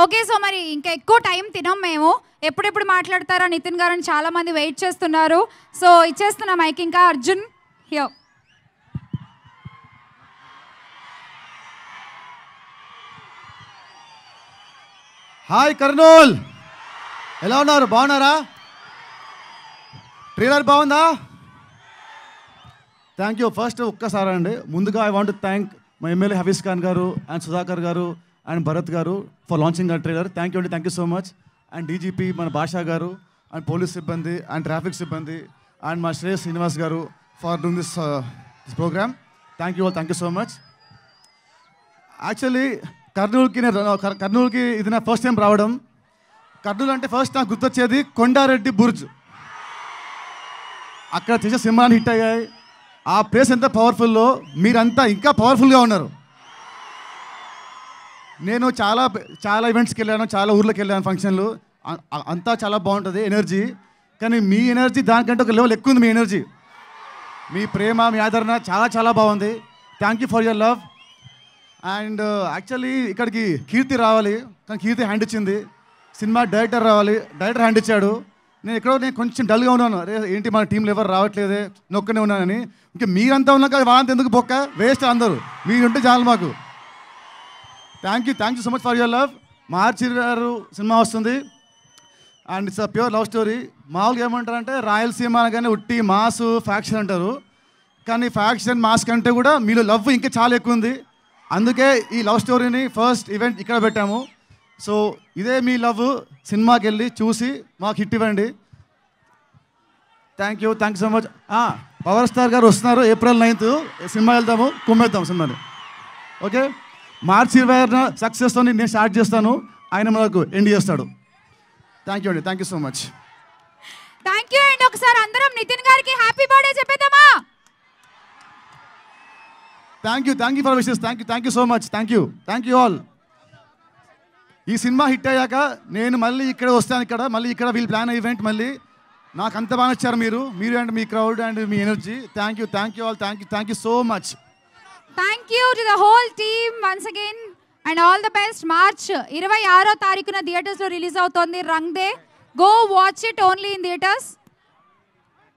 okay so मरी इंका एक्को टाइम तिनाम मेमो एप्पुडु माट्लाडुतारा नितिन गारु चाला मंदी वेट चेस्तुन्नारू सो इच्चेस्तुन्ना माइक इंका अर्जुन हियर हाय कर्नूल एला उन्नारू बागुन्नारा ट्रेलर बागुंदा थैंक यू फस्ट ఒక్కసారి అండి ముందుగా I want to thank my MLA Hafeez Khan garu and Sudhakar garu and Bharat garu for launching the trailer thank you అండి thank you so much and DGP మన భాషా గారు అండ్ పోలీస్ సిబ్బంది అండ్ ట్రాఫిక్ సిబ్బంది అండ్ మా Shreyas Srinivas garu for doing this programme thank you all thank you so much actually కర్నూలుకి ఇది నా first time రావడం కర్నూలు అంటే ఫస్ట్ నాకు గుర్తొచ్చేది కొండారెడ్డి బుర్జ్ అక్కడ చేసే సినిమాలు హిట్ అయ్యాయి ఆ ప్లేస్ ఎంత పవర్ఫుల్లో మీరంతా ఇంకా పవర్ఫుల్గా ఉన్నారు నేను చాలా చాలా ఈవెంట్స్కి వెళ్ళాను చాలా ఊర్లోకి వెళ్ళాను ఫంక్షన్లు అంతా చాలా బాగుంటుంది ఎనర్జీ కానీ మీ ఎనర్జీ దానికంటే ఒక లెవెల్ ఎక్కువ ఉంది మీ ఎనర్జీ మీ ప్రేమ మీ ఆదరణ చాలా చాలా బాగుంది thank you for your love and actually ఇక్కడికి కీర్తి రావాలి కానీ కీర్తి హ్యాండ్ ఇచ్చింది సినిమా డైరెక్టర్ రావాలి డైరెక్టర్ హ్యాండ్ ఇచ్చాడు నేను కొంచెం డల్గా ఉన్నాను అరే ఏంటి మన టీంలో ఎవరు రావట్లేదే నొక్కనే ఉన్నానని ఇంకా మీరంతా ఉన్నా కదా వాళ్ళంతా ఎందుకు బొక్క వేస్ట్ అందరూ మీరుంటే చాలు మాకు thank you so much for your love మార్చి గారు సినిమా వస్తుంది and it's a pure love story మామూలుగా ఏమంటారంటే రాయలసీమ అనగానే ఉట్టి మాస్ ఫ్యాక్షన్ అంటారు కానీ ఫ్యాక్షన్ మాస్ కంటే కూడా మీలో లవ్ ఇంకా చాలా ఎక్కువ ఉంది అందుకే ఈ లవ్ స్టోరీని ఫస్ట్ ఈవెంట్ ఇక్కడ పెట్టాము సో ఇదే మీ లవ్ సినిమాకి వెళ్ళి చూసి మాకు హిట్ ఇవ్వండి thank you so much power star garu వస్తున్నారు ఏప్రిల్ 9 సినిమా వెళ్తాము కుమ్మేద్దాం సినిమాని ఓకే మార్చి 20న సక్సెస్తో నేను స్టార్ట్ చేస్తాను ఆయన మనకు ఎండ్ చేస్తాడు థ్యాంక్ యూ అండి thank you so much thank you అండి ఒకసారి అందరం నితిన్ గారికి హ్యాపీ బర్త్డే చెప్పేద్దామా thank you for wishes thank you so much thank you all ఈ సినిమా హిట్ అయ్యాక నేను మళ్ళీ ఇక్కడ వస్తాను ఇక్కడ వీల్ ప్లాన్ ఈవెంట్ మళ్ళీ నాకు అంత బాగా వచ్చారు మీరు అండ్ మీ క్రౌడ్ అండ్ మీ energy thank you all thank you so much thank you to the whole team once again and all the best March 26వ తారీఖున థియేటర్స్ లో రిలీజ్ అవుతోంది Rang De go watch it only in theatres